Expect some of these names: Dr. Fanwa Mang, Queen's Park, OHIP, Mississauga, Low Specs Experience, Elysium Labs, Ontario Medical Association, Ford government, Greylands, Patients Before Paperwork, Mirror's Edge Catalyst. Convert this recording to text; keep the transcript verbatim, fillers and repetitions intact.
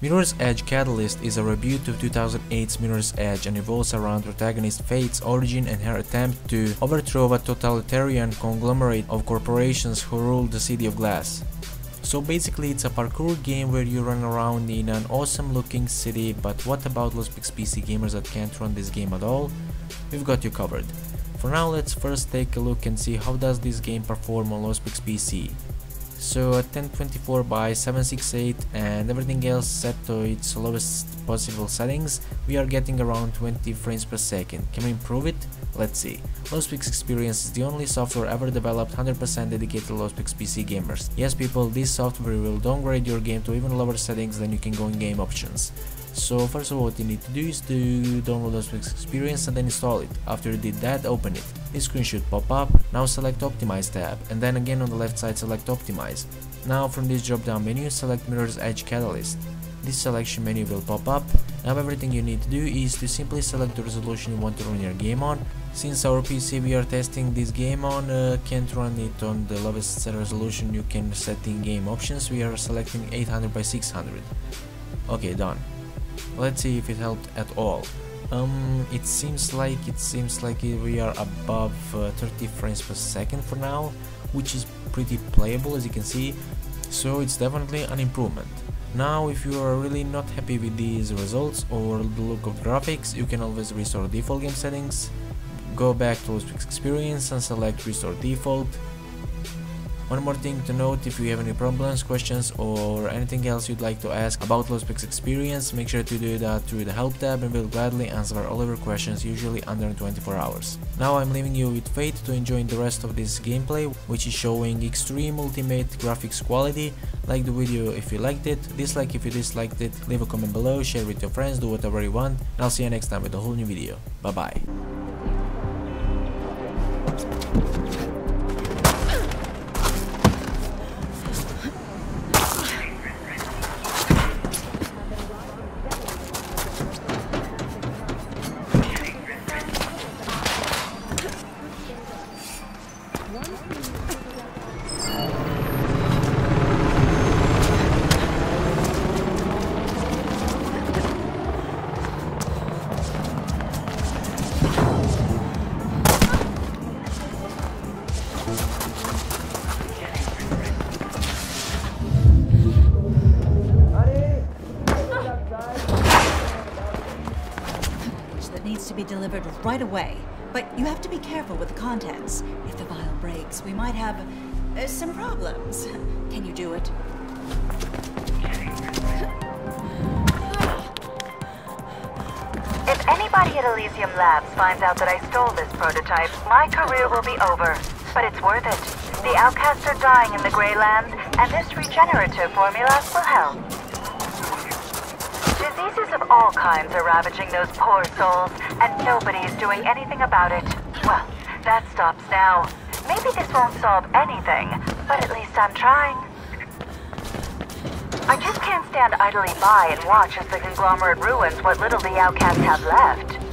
Mirror's Edge Catalyst is a reboot of two thousand eight's Mirror's Edge and revolves around protagonist Fate's origin and her attempt to overthrow a totalitarian conglomerate of corporations who rule the City of Glass. So basically it's a parkour game where you run around in an awesome looking city, but what about Low Specs P C gamers that can't run this game at all? We've got you covered. For now let's first take a look and see how does this game perform on Low Specs P C. So at ten twenty-four by seven sixty-eight and everything else set to its lowest possible settings, we are getting around twenty frames per second. Can we improve it? Let's see. Low Specs Experience is the only software ever developed one hundred percent dedicated to Low Specs P C gamers. Yes people, this software will downgrade your game to even lower settings than you can go in game options. So first of all, what you need to do is to download Low Specs Experience and then install it. After you did that, open it. This screen should pop up. Now select Optimize tab and then again on the left side select Optimize. Now from this drop down menu select Mirror's Edge Catalyst. This selection menu will pop up. Now everything you need to do is to simply select the resolution you want to run your game on. Since our P C we are testing this game on uh, can't run it on the lowest resolution you can set in game options, we are selecting eight hundred by six hundred. Okay, done. Let's see if it helped at all. Um, it seems like it seems like we are above uh, thirty frames per second for now, which is pretty playable as you can see. So it's definitely an improvement. Now, if you are really not happy with these results or the look of graphics, you can always restore default game settings. Go back to Low Specs Experience and select Restore Default. One more thing to note, if you have any problems, questions or anything else you'd like to ask about Low Specs Experience, make sure to do that through the help tab and we'll gladly answer all of your questions, usually under twenty-four hours. Now I'm leaving you with Fate to enjoy the rest of this gameplay, which is showing extreme ultimate graphics quality. Like the video if you liked it, dislike if you disliked it, leave a comment below, share with your friends, do whatever you want, and I'll see you next time with a whole new video. Bye bye. Needs to be delivered right away, but you have to be careful with the contents. If the vial breaks, we might have uh, some problems. Can you do it? If anybody at Elysium Labs finds out that I stole this prototype, my career will be over, but it's worth it. The outcasts are dying in the Greylands, and this regenerative formula will help. Diseases of all kinds are ravaging those poor souls, and nobody is doing anything about it. Well, that stops now. Maybe this won't solve anything, but at least I'm trying. I just can't stand idly by and watch as the conglomerate ruins what little the outcasts have left.